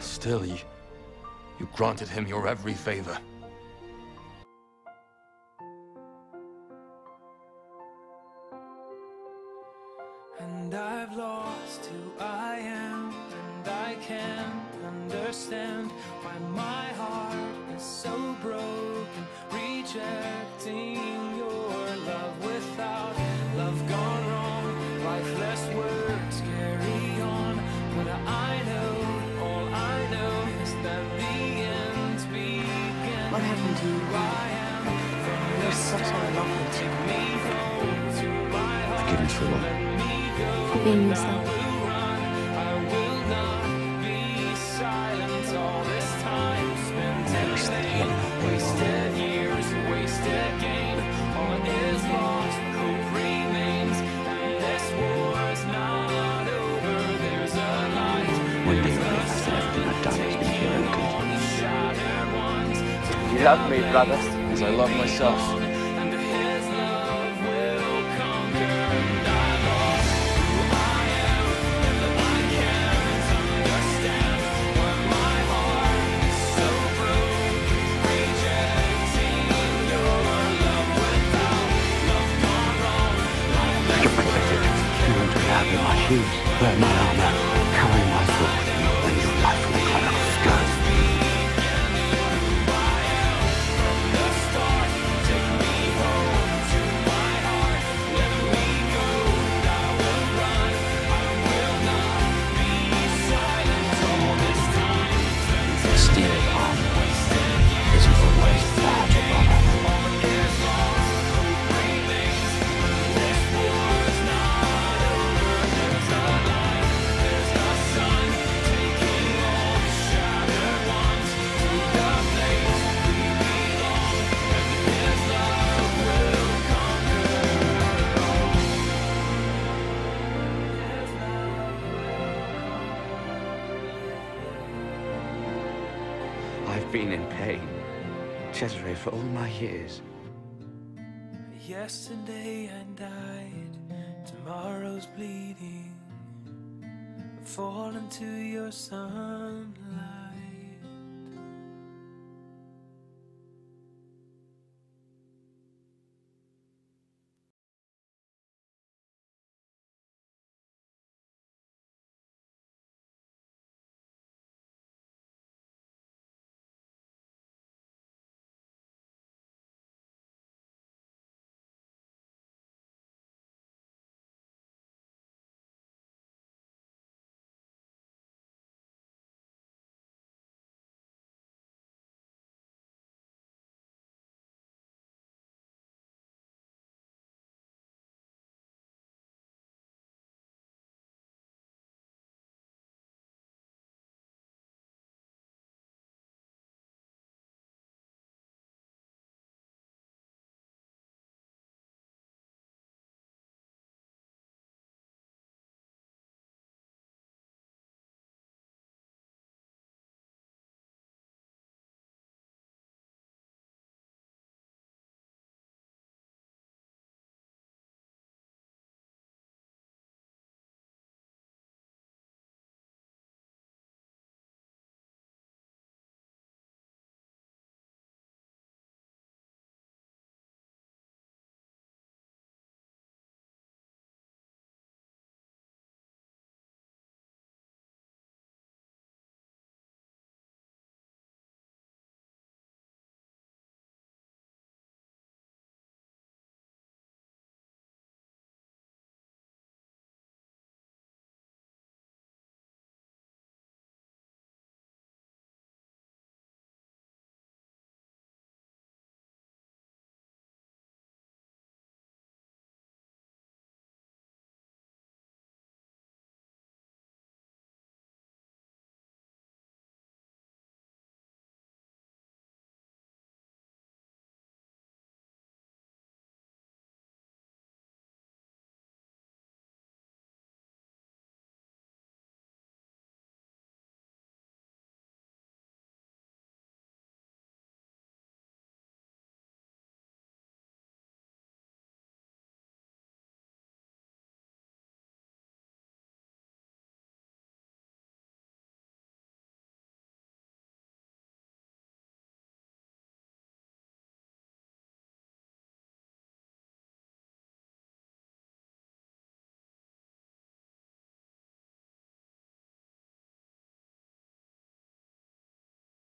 Still, you granted him your every favor. And I've lost who I am, and I can't understand why my heart is so broken, rejecting your love. Without love gone wrong, lifeless words carry on, but I know, all I know is that the end's began. What happened to you? You're such a lovely. Forgive me for love. For being yourself. I will not be silent all this time. Spent wasted years, wasted game. All is lost, hope remains. And this war's not over. There's a light. One day I realized that everything I've done has been pure and good. You love me, brother, as I love myself. In my shoes, wear my armor, carry my sword, and your life will cut off skirts. Steel armor isn't always that of honor. I've been in pain, Cesare, for all my years. Yesterday I died, tomorrow's bleeding. Fall into your sunlight.